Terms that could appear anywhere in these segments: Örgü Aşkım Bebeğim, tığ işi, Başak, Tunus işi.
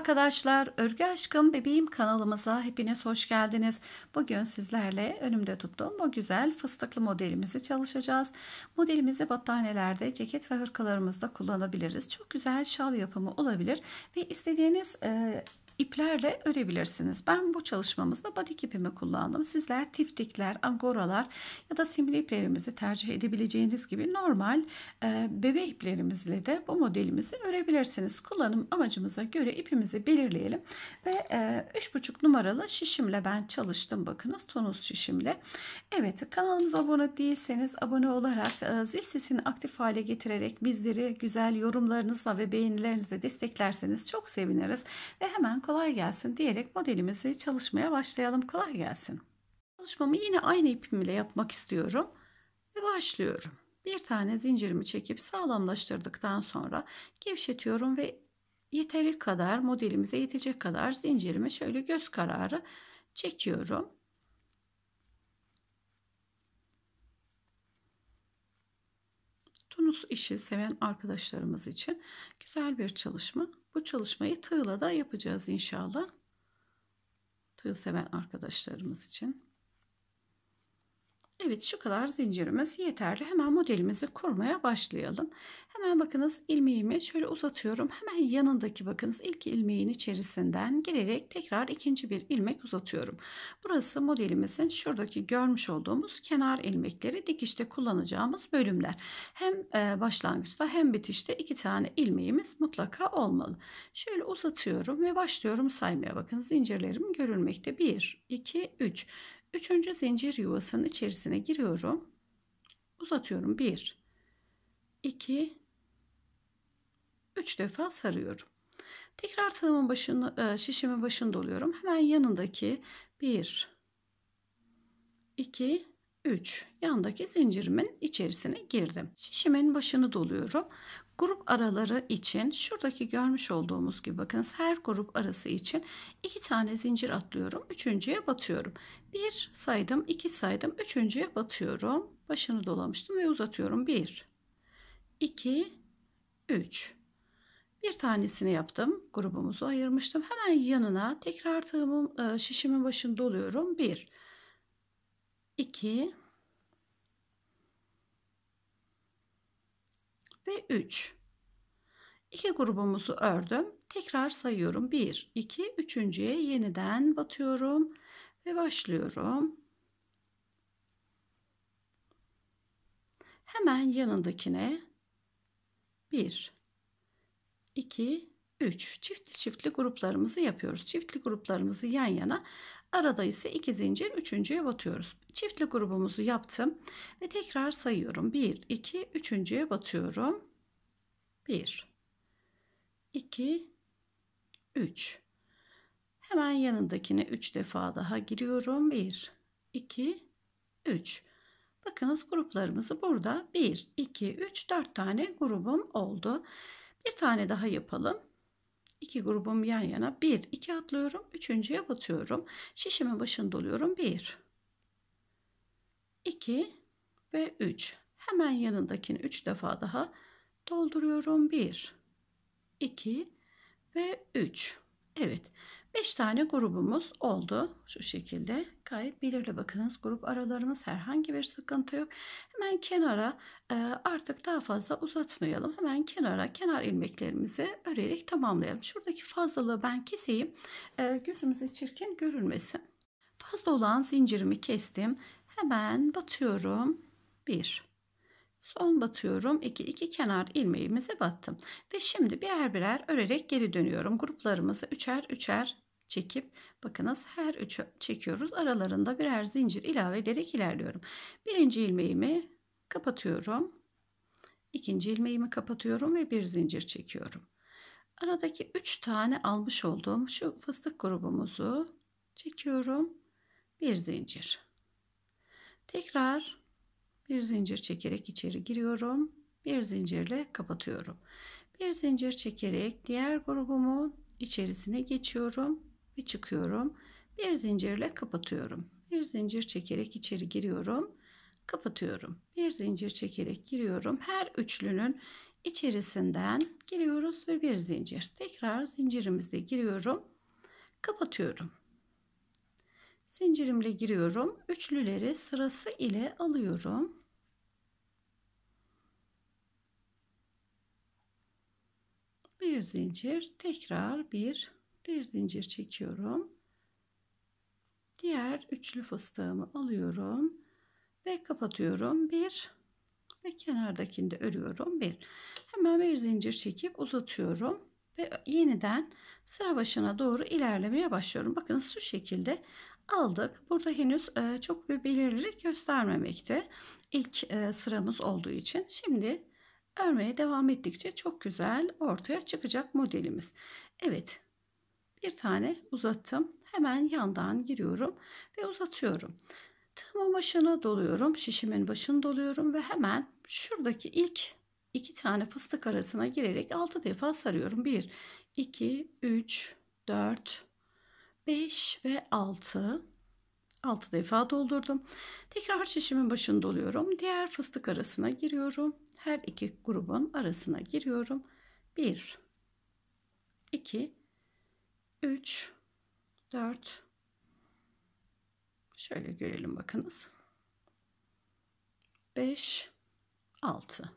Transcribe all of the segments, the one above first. arkadaşlar, Örgü Aşkım Bebeğim kanalımıza hepiniz hoş geldiniz. Bugün sizlerle önümde tuttuğum o güzel fıstıklı modelimizi çalışacağız. Modelimizi battaniyelerde, ceket ve hırkalarımızda kullanabiliriz. Çok güzel şal yapımı olabilir ve istediğiniz iplerle örebilirsiniz. Ben bu çalışmamızda batik ipimi kullandım. Sizler tiftikler, angoralar ya da simli iplerimizi tercih edebileceğiniz gibi normal bebe iplerimizle de bu modelimizi örebilirsiniz. Kullanım amacımıza göre ipimizi belirleyelim ve 3,5 numaralı şişimle ben çalıştım. Bakınız, tonus şişimle. Evet, kanalımıza abone değilseniz abone olarak zil sesini aktif hale getirerek bizleri güzel yorumlarınızla ve beğenilerinizle desteklerseniz çok seviniriz ve hemen kolay gelsin diyerek modelimizi çalışmaya başlayalım. Kolay gelsin. Çalışmamı yine aynı ipimle yapmak istiyorum ve başlıyorum. Bir tane zincirimi çekip sağlamlaştırdıktan sonra gevşetiyorum ve yeteri kadar, modelimize yetecek kadar zincirimi şöyle göz kararı çekiyorum. Tunus işi seven arkadaşlarımız için güzel bir çalışma. Bu çalışmayı tığla da yapacağız inşallah. Tığ seven arkadaşlarımız için. Evet, şu kadar zincirimiz yeterli. Hemen modelimizi kurmaya başlayalım. Hemen bakınız, ilmeğimi şöyle uzatıyorum. Hemen yanındaki bakınız ilk ilmeğin içerisinden girerek tekrar ikinci bir ilmek uzatıyorum. Burası modelimizin şuradaki görmüş olduğumuz kenar ilmekleri, dikişte kullanacağımız bölümler. Hem başlangıçta hem bitişte 2 tane ilmeğimiz mutlaka olmalı. Şöyle uzatıyorum ve başlıyorum saymaya. Bakın, zincirlerim görülmekte. 1, 2, 3. 3. zincir yuvasının içerisine giriyorum. Uzatıyorum. 1, 2, 3 defa sarıyorum. Tekrar tığımın başını, şişimin başında oluyorum. Hemen yanındaki 1, 2, 3 yandaki zincirimin içerisine girdim. Şişimin başını doluyorum. Grup araları için şuradaki görmüş olduğumuz gibi bakınız, her grup arası için 2 tane zincir atlıyorum. 3.'ye batıyorum. 1 saydım, 2 saydım. 3.'ye batıyorum. Başını dolamıştım ve uzatıyorum. 1, 2, 3. Bir tanesini yaptım. Grubumuzu ayırmıştım. Hemen yanına tekrar tığımın, şişimin başını doluyorum. 1, 2 ve 3. 2 grubumuzu ördüm. Tekrar sayıyorum. 1, 2, 3.'ye yeniden batıyorum ve başlıyorum. Hemen yanındakine 1, 2, 3. Çiftli gruplarımızı yapıyoruz. Çiftli gruplarımızı yan yana, arada ise 2 zincir, 3.'ye batıyoruz. Çiftli grubumuzu yaptım ve tekrar sayıyorum. 1, 2, 3.'ye batıyorum. 1, 2, 3. Hemen yanındakine 3 defa daha giriyorum. 1, 2, 3. Bakınız, gruplarımızı burada 1, 2, 3, 4 tane grubum oldu. Bir tane daha yapalım. 2 grubum yan yana. 1, 2 atlıyorum. 3.'ye batıyorum. Şişimin başını doluyorum. 1, 2 ve 3. Hemen yanındakini 3 defa daha dolduruyorum. 1, 2 ve 3. Evet, 5 tane grubumuz oldu. Şu şekilde gayet belirli. Bakınız, grup aralarımız, herhangi bir sıkıntı yok. Hemen kenara, artık daha fazla uzatmayalım. Hemen kenara, kenar ilmeklerimizi örerek tamamlayalım. Şuradaki fazlalığı ben keseyim. Gözümüze çirkin görünmesin. Fazla olan zincirimi kestim. Hemen batıyorum. 1, son batıyorum. 2 kenar ilmeğimize battım ve şimdi birer birer örerek geri dönüyorum. Gruplarımızı üçer üçer çekip bakınız, her üçü çekiyoruz, aralarında birer zincir ilave ederek ilerliyorum. Birinci ilmeğimi kapatıyorum, ikinci ilmeğimi kapatıyorum ve bir zincir çekiyorum. Aradaki 3 tane almış olduğum şu fıstık grubumuzu çekiyorum, bir zincir, tekrar bir zincir çekerek içeri giriyorum. Bir zincirle kapatıyorum. Bir zincir çekerek diğer grubumun içerisine geçiyorum ve çıkıyorum. Bir zincirle kapatıyorum. Bir zincir çekerek içeri giriyorum. Kapatıyorum. Bir zincir çekerek giriyorum. Her üçlünün içerisinden giriyoruz ve bir zincir. Tekrar zincirimize giriyorum, kapatıyorum. Zincirimle giriyorum, üçlüleri sırası ile alıyorum. Bir zincir, tekrar bir zincir çekiyorum. Diğer üçlü fıstığımı alıyorum ve kapatıyorum. Bir ve kenardakini de örüyorum. Bir. Hemen bir zincir çekip uzatıyorum ve yeniden sıra başına doğru ilerlemeye başlıyorum. Bakınız şu şekilde aldık. Burada henüz çok bir belirlilik göstermemekte. İlk sıramız olduğu için. Şimdi örmeye devam ettikçe çok güzel ortaya çıkacak modelimiz. Evet, bir tane uzattım. Hemen yandan giriyorum ve uzatıyorum. Tığımın başına doluyorum. Şişimin başını doluyorum ve hemen şuradaki ilk iki tane fıstık arasına girerek 6 defa sarıyorum. 1, 2, 3, 4, 5 ve 6. 6 defa doldurdum. Tekrar şişimin başını doluyorum. Diğer fıstık arasına giriyorum. Her iki grubun arasına giriyorum. 1, 2, 3, 4. Şöyle görelim bakınız. 5, 6.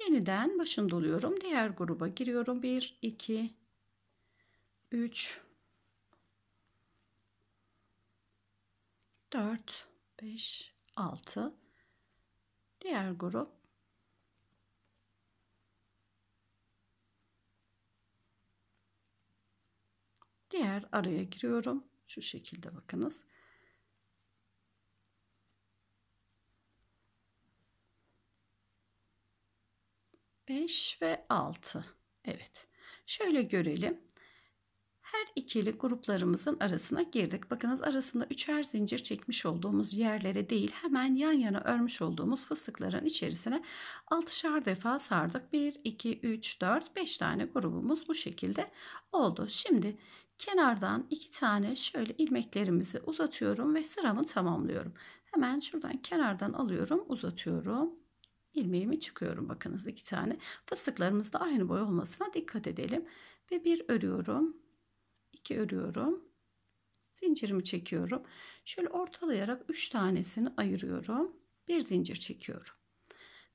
Yeniden başını doluyorum. Diğer gruba giriyorum. 1, 2, 3, 4, 5, 6. Diğer grup. 'Diğer araya giriyorum. Şu şekilde bakınız. Beş ve altı. Evet. Şöyle görelim. Her ikili gruplarımızın arasına girdik. Bakınız arasında üçer zincir çekmiş olduğumuz yerlere değil, hemen yan yana örmüş olduğumuz fıstıkların içerisine 6'şar defa sardık. 1, 2, 3, 4, 5 tane grubumuz bu şekilde oldu. Şimdi kenardan 2 tane şöyle ilmeklerimizi uzatıyorum ve sıramı tamamlıyorum. Hemen şuradan kenardan alıyorum, uzatıyorum. İlmeğimi çıkıyorum bakınız 2 tane. Fıstıklarımız da aynı boy olmasına dikkat edelim. Ve bir örüyorum. 2 örüyorum. Zincirimi çekiyorum. Şöyle ortalayarak 3 tanesini ayırıyorum. Bir zincir çekiyorum.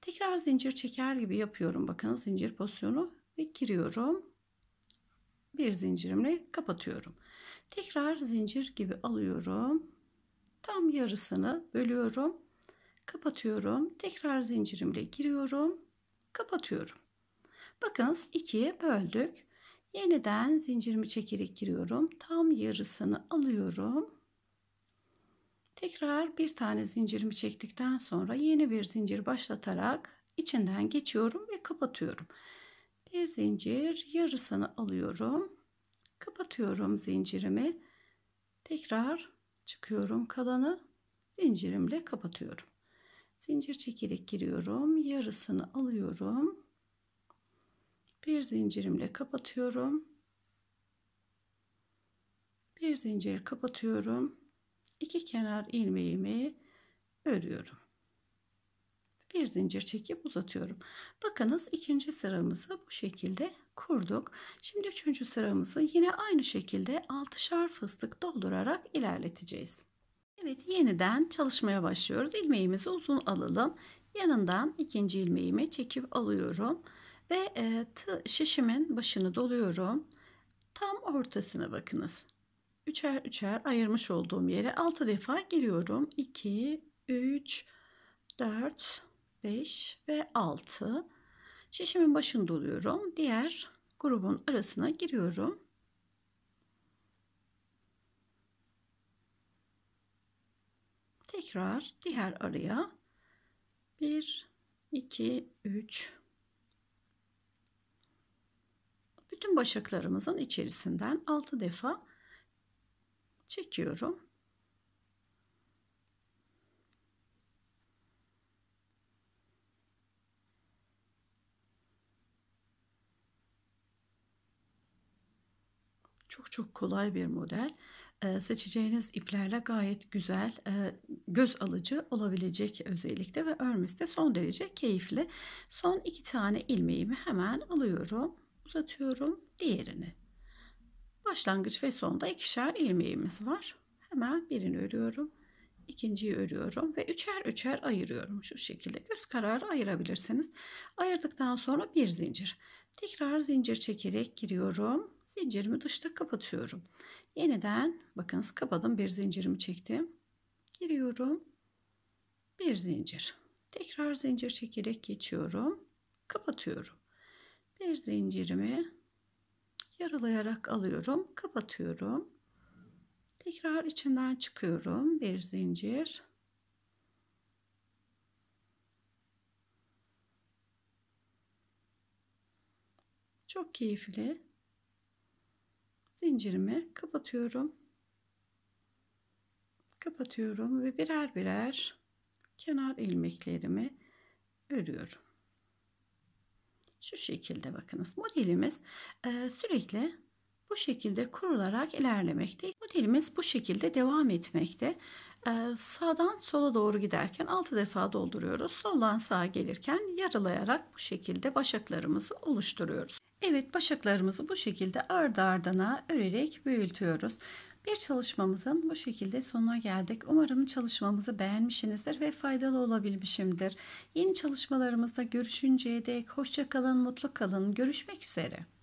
Tekrar zincir çeker gibi yapıyorum. Bakın zincir pozisyonu ve giriyorum. Bir zincirimle kapatıyorum. Tekrar zincir gibi alıyorum. Tam yarısını bölüyorum. Kapatıyorum. Tekrar zincirimle giriyorum. Kapatıyorum. Bakınız ikiye böldük. Yeniden zincirimi çekerek giriyorum. Tam yarısını alıyorum. Tekrar bir tane zincirimi çektikten sonra yeni bir zincir başlatarak içinden geçiyorum ve kapatıyorum. Bir zincir, yarısını alıyorum. Kapatıyorum zincirimi. Tekrar çıkıyorum kalanı. Zincirimle kapatıyorum. Zincir çekerek giriyorum. Yarısını alıyorum. Bir zincirimle kapatıyorum. Bir zincir kapatıyorum. İki kenar ilmeğimi örüyorum. Bir zincir çekip uzatıyorum. Bakınız ikinci sıramızı bu şekilde kurduk. Şimdi üçüncü sıramızı yine aynı şekilde 6'şar fıstık doldurarak ilerleteceğiz. Evet, yeniden çalışmaya başlıyoruz. İlmeğimizi uzun alalım. Yanından ikinci ilmeğimi çekip alıyorum. Ve şişimin başını doluyorum. Tam ortasına bakınız. Üçer üçer ayırmış olduğum yere 6 defa giriyorum. 2, 3, 4, 5 ve 6. Şişimin başını doluyorum. Diğer grubun arasına giriyorum. Tekrar diğer araya. 1, 2, 3. Bütün başaklarımızın içerisinden 6 defa çekiyorum. Çok kolay bir model. seçeceğiniz iplerle gayet güzel, göz alıcı olabilecek özellikle ve örmesi de son derece keyifli. Son iki tane ilmeğimi hemen alıyorum, uzatıyorum, diğerini. Başlangıç ve sonda ikişer ilmeğimiz var. Hemen birini örüyorum, ikinciyi örüyorum ve üçer üçer ayırıyorum. Şu şekilde göz kararı ayırabilirsiniz. Ayırdıktan sonra bir zincir, tekrar zincir çekerek giriyorum, zincirimi dışta kapatıyorum. Yeniden bakınız, kapadım, bir zincirimi çektim, giriyorum, bir zincir, tekrar zincir çekerek geçiyorum, kapatıyorum, bir zincirimi yaralayarak alıyorum, kapatıyorum, tekrar içinden çıkıyorum, bir zincir, çok keyifli. Zincirimi kapatıyorum. Kapatıyorum ve birer birer kenar ilmeklerimi örüyorum. Şu şekilde bakınız. Modelimiz sürekli bu şekilde kurularak ilerlemekte. Modelimiz bu şekilde devam etmekte. Sağdan sola doğru giderken 6 defa dolduruyoruz. Soldan sağa gelirken yaralayarak bu şekilde başaklarımızı oluşturuyoruz. Evet, başaklarımızı bu şekilde ardı ardına örerek büyütüyoruz. Bir çalışmamızın bu şekilde sonuna geldik. Umarım çalışmamızı beğenmişsinizdir ve faydalı olabilmişimdir. Yeni çalışmalarımızda görüşünceye dek hoşça kalın, mutlu kalın. Görüşmek üzere.